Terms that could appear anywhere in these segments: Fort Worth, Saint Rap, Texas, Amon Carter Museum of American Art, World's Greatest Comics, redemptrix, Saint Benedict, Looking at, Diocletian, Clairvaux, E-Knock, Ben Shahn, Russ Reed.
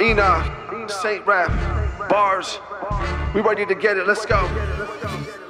E-Knock, Saint Rap, bars, we ready to get it, let's go.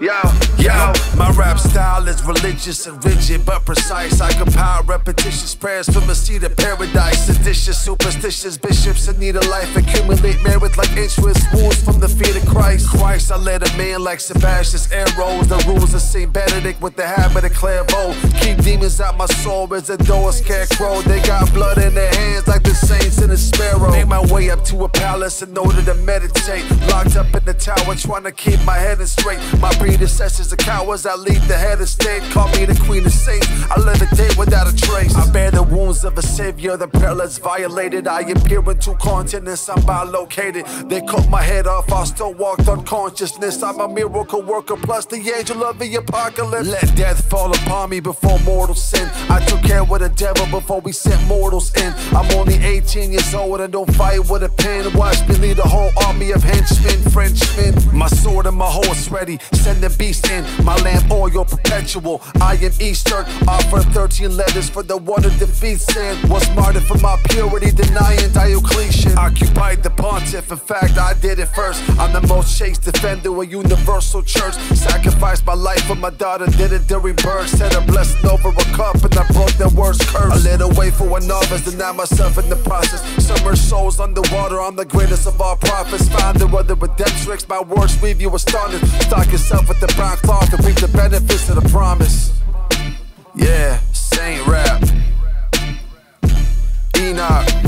Yo, my rap style is religious and rigid but precise. I compile repetitious prayers from a seat of paradise. Seditious, superstitious bishops in need of life. Accumulate merit like insurance wounds from the feet of Christ. Christ, I led a man like Sebastian's arrows. The rules of Saint Benedict with the habit of Clairvaux. Keep demons out my soul as a door scarecrow. They got blood in their hands like the saints in a sparrow. Made my way up to a palace in order to meditate. Locked up in the tower trying to keep my head in straight. My predecessors are cowards, I lead the head of state. Call me the queen of saints, I live a day without a trace. I bear the wounds of a savior, the prelates violated. I appear in two continents, I'm bi-located. They cut my head off, I still walked on consciousness. I'm a miracle worker, plus the angel of the apocalypse. Let death fall upon me before mortal sin. I took care with the devil before we sent mortals in. I'm only 18 years old and don't fight with a pen. Watch me lead a whole army of henchmen, Frenchmen. My sword and my horse ready, send the beast in. My lamp oil perpetual, I am Eastern. Offer 13 letters for the one that defeats sin. Was martyred for my purity, denying Diocletian. Occupied the pontiff, in fact I did it first. I'm the most chaste defender of universal church. Sacrificed my life for my daughter, did it during birth. Said a blessing over a cup and I broke that word's curse. I led a way for a novice, denied myself in the process. Submerged souls underwater, I'm the greatest of all prophets. Founder of the redemptrix, my words leave you astonished. Stock yourself with the brown cloth to reap the benefits of the promise. Yeah, Saint Rap, E-Knock.